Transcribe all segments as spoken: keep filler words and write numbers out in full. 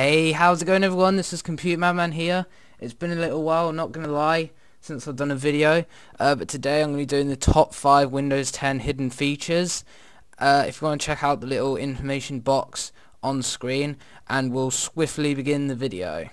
Hey, how's it going everyone? This is Computer Madman here. It's been a little while, not gonna lie, since I've done a video, uh, but today I'm gonna be doing the top five Windows ten hidden features. Uh, if you want to check out the little information box on screen, and we'll swiftly begin the video.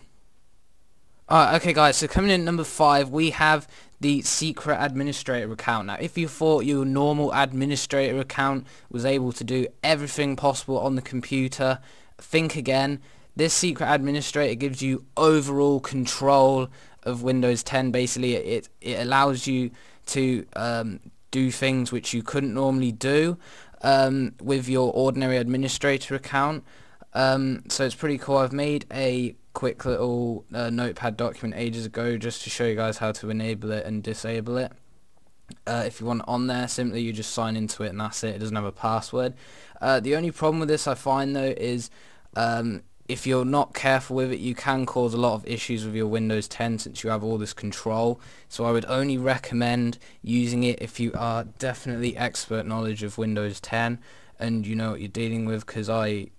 Alright, okay guys, so coming in at number five, we have the secret administrator account. Now if you thought your normal administrator account was able to do everything possible on the computer, think again. This secret administrator gives you overall control of Windows ten. Basically, it it allows you to um, do things which you couldn't normally do um, with your ordinary administrator account. Um, so it's pretty cool. I've made a quick little uh, Notepad document ages ago just to show you guys how to enable it and disable it. Uh, if you want it on there, simply you just sign into it and that's it. It doesn't have a password. Uh, the only problem with this I find though is um, if you're not careful with it, you can cause a lot of issues with your Windows ten since you have all this control. So I would only recommend using it if you are definitely expert knowledge of Windows ten and you know what you're dealing with, because I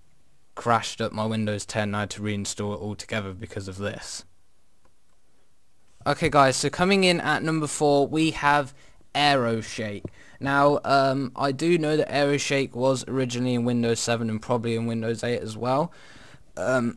crashed up my Windows ten and I had to reinstall it altogether because of this. Okay guys, so coming in at number four, we have AeroShake. Now, um, I do know that AeroShake was originally in Windows seven and probably in Windows eight as well. Um,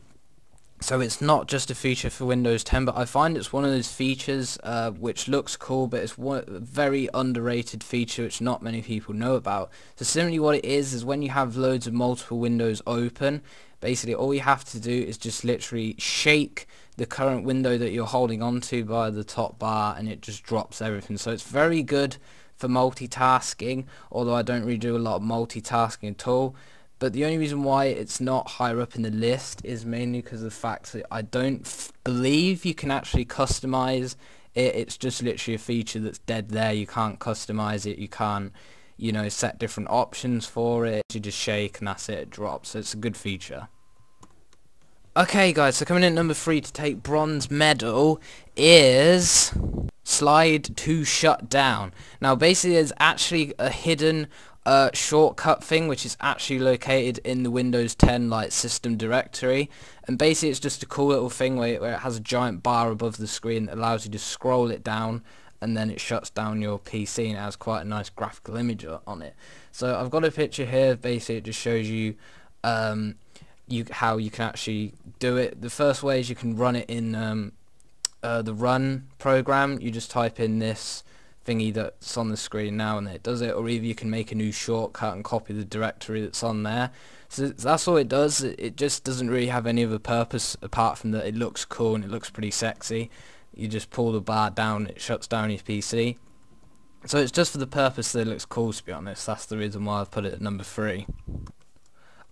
so it's not just a feature for Windows ten, but I find it's one of those features uh, which looks cool, but it's one very underrated feature which not many people know about. So simply what it is is when you have loads of multiple windows open, basically all you have to do is just literally shake the current window that you're holding onto by the top bar and it just drops everything. So it's very good for multitasking, although I don't really do a lot of multitasking at all. But the only reason why it's not higher up in the list is mainly because of the fact that I don't f believe you can actually customize it. It's just literally a feature that's dead there. You can't customize it. You can't, you know, set different options for it. You just shake and that's it. It drops. So it's a good feature. Okay, guys. So coming in at number three to take bronze medal is slide to shut down. Now, basically, there's actually a hidden Uh, shortcut thing which is actually located in the Windows ten like system directory, and basically it's just a cool little thing where it, where it has a giant bar above the screen that allows you to scroll it down and then it shuts down your P C, and it has quite a nice graphical image on it. So I've got a picture here. Basically it just shows you um, you how you can actually do it. The first way is you can run it in um, uh, the run program. You just type in this thingy that's on the screen now and it does it, or either you can make a new shortcut and copy the directory that's on there. So that's all it does. It just doesn't really have any other purpose apart from that it looks cool and it looks pretty sexy. You just pull the bar down, it shuts down your P C. So it's just for the purpose that it looks cool, to be honest. That's the reason why I've put it at number three.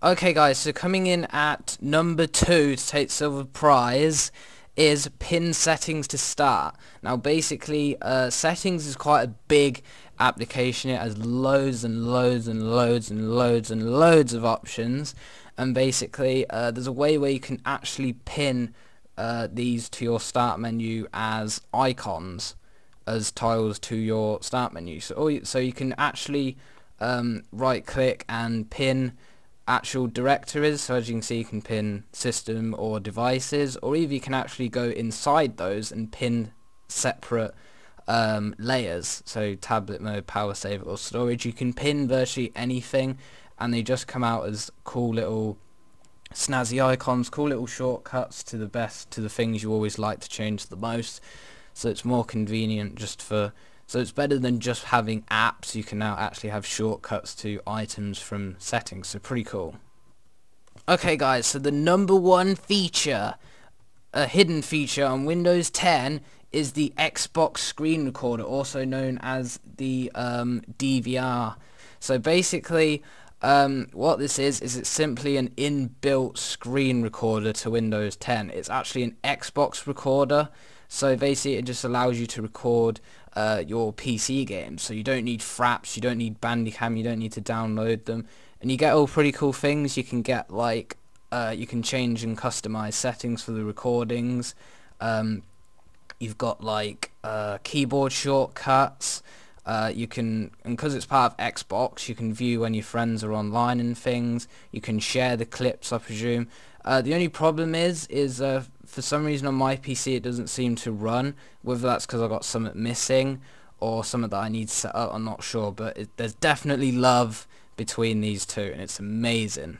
Okay guys, so coming in at number two to take silver prize is pin settings to start. Now basically uh, settings is quite a big application. It has loads and loads and loads and loads and loads of options, and basically uh, there's a way where you can actually pin uh, these to your start menu as icons, as tiles to your start menu. So, all you, so you can actually um, right click and pin actual directories. So as you can see, you can pin system or devices, or either you can actually go inside those and pin separate um, layers. So tablet mode, power saver or storage. You can pin virtually anything and they just come out as cool little snazzy icons, cool little shortcuts to the best, to the things you always like to change the most. So it's more convenient just for, so it's better than just having apps. You can now actually have shortcuts to items from settings, so pretty cool. Okay guys, so the number one feature, a hidden feature on Windows ten, is the Xbox screen recorder, also known as the um, D V R. So basically, um, what this is, is it's simply an inbuilt screen recorder to Windows ten. It's actually an Xbox recorder. So basically it just allows you to record uh, your P C games, so you don't need FRAPS, you don't need Bandy Cam, you don't need to download them, and you get all pretty cool things. You can get like, uh, you can change and customize settings for the recordings, um, you've got like uh, keyboard shortcuts, uh, you can, and because it's part of Xbox, you can view when your friends are online and things, you can share the clips I presume, Uh, the only problem is, is uh, for some reason on my P C it doesn't seem to run, whether that's because I've got something missing or something that I need to set up, I'm not sure, but it, there's definitely love between these two, and it's amazing.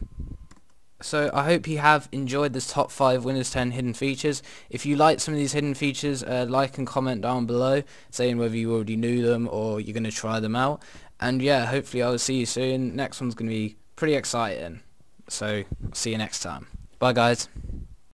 So I hope you have enjoyed this top five Windows ten hidden features. If you like some of these hidden features, uh, like and comment down below saying whether you already knew them or you're going to try them out. And yeah, hopefully I will see you soon. Next one's going to be pretty exciting. So see you next time. Bye guys.